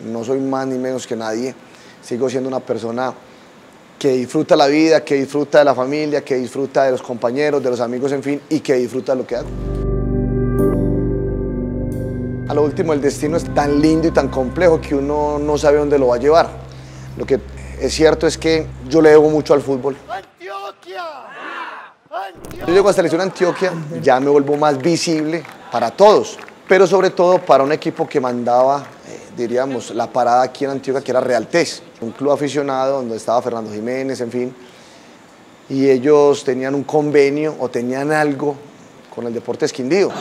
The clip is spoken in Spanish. no soy más ni menos que nadie, sigo siendo una persona que disfruta la vida, que disfruta de la familia, que disfruta de los compañeros, de los amigos, en fin, y que disfruta de lo que hago. A lo último, el destino es tan lindo y tan complejo que uno no sabe dónde lo va a llevar. Lo que es cierto es que yo le debo mucho al fútbol. Yo llego a la selección de Antioquia, ya me vuelvo más visible para todos, pero sobre todo para un equipo que mandaba, diríamos, la parada aquí en Antioquia, que era Real Tes, un club aficionado donde estaba Fernando Jiménez, en fin, y ellos tenían un convenio o tenían algo con el Deportes Quindío.